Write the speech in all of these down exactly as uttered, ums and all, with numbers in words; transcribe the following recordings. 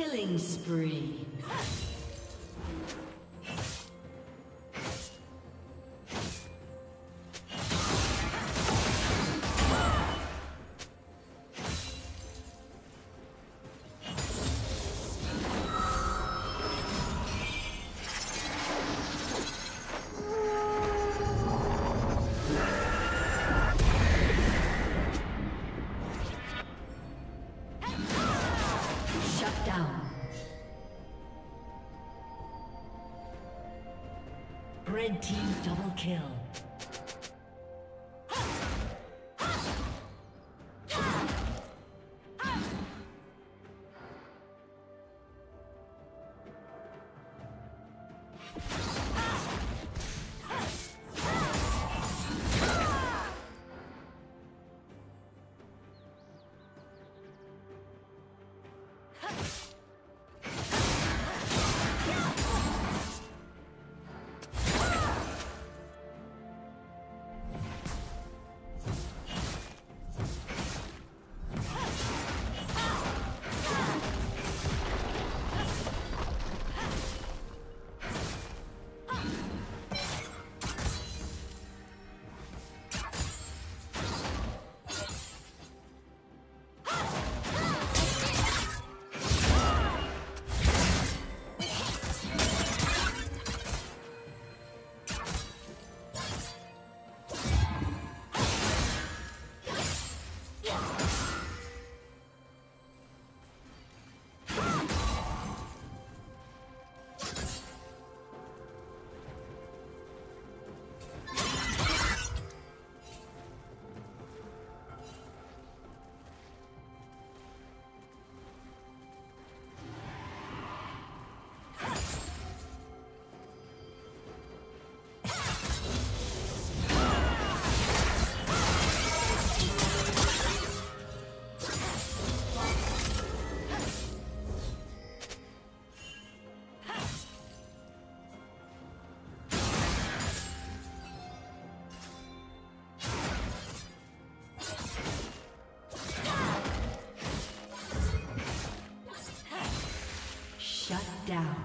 Killing spree. Red team double kill. Down.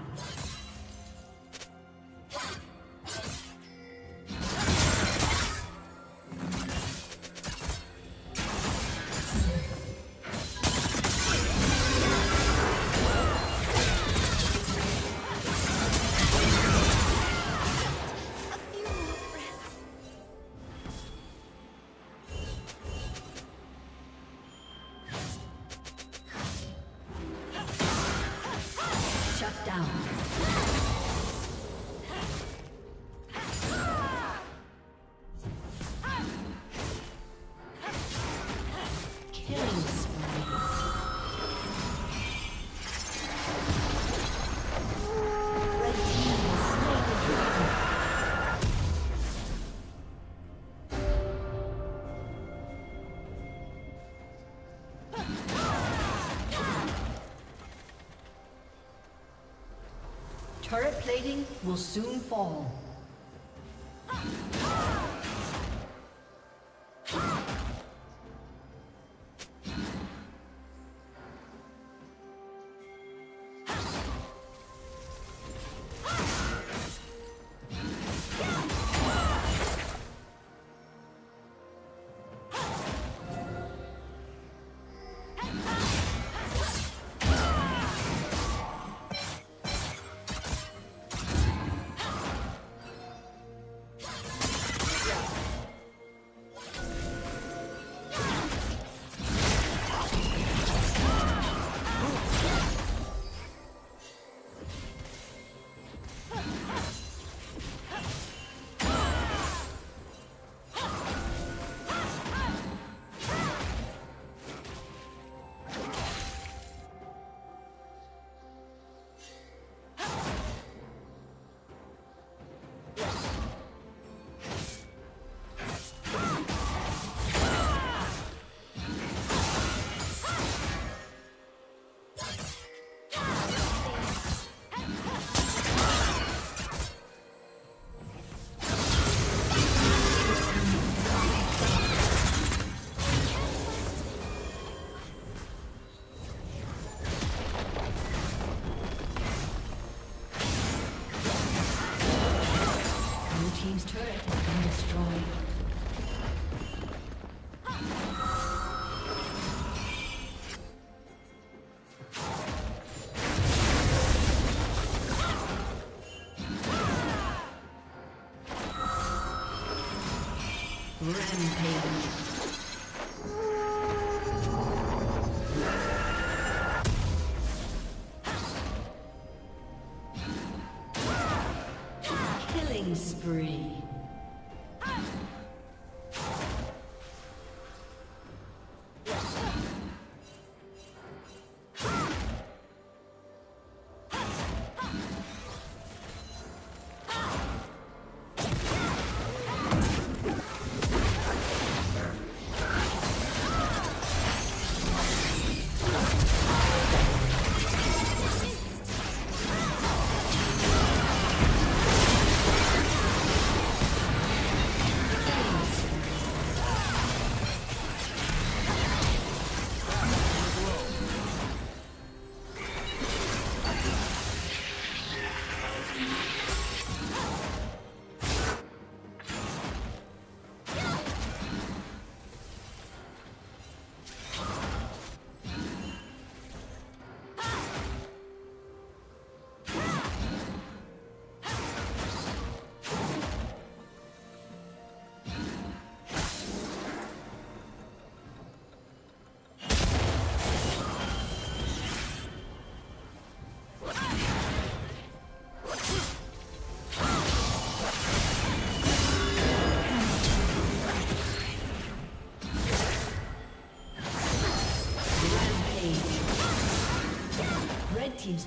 Turret plating will soon fall. team's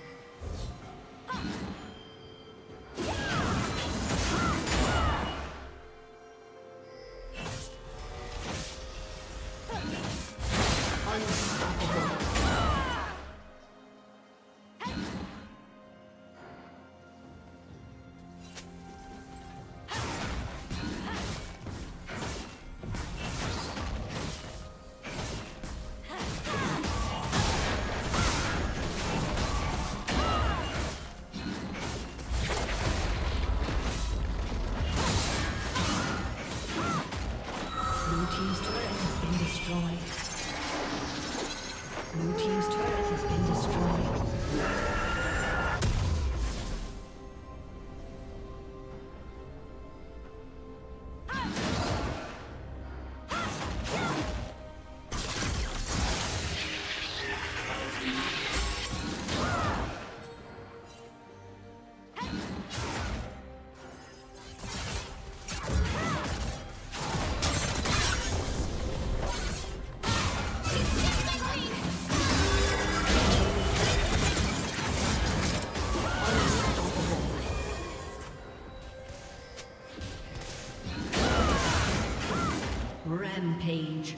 Rampage.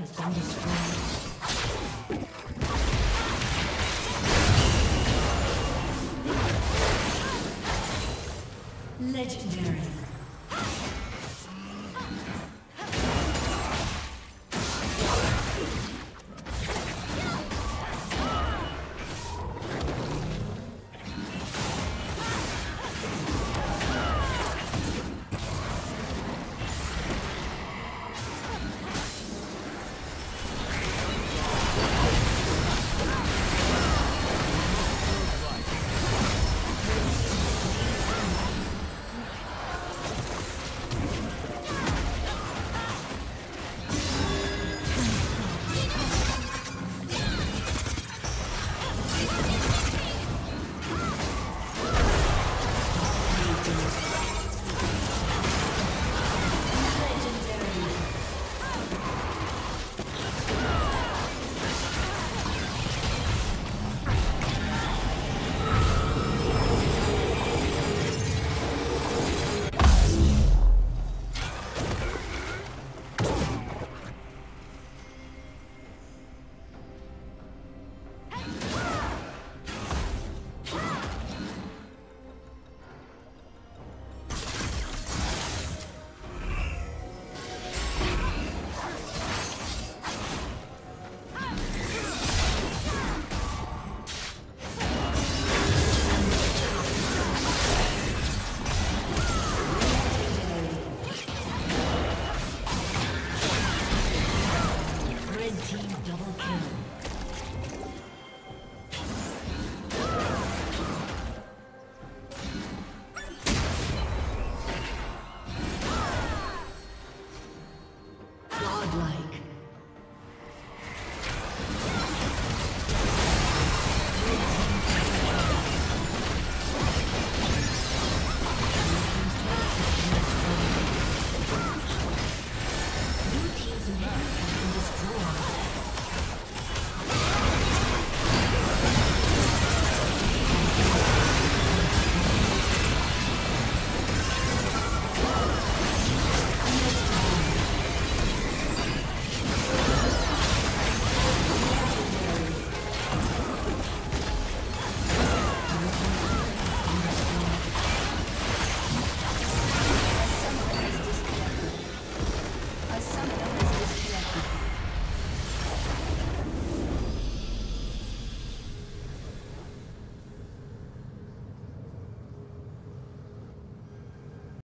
Has been destroyed. Legendary.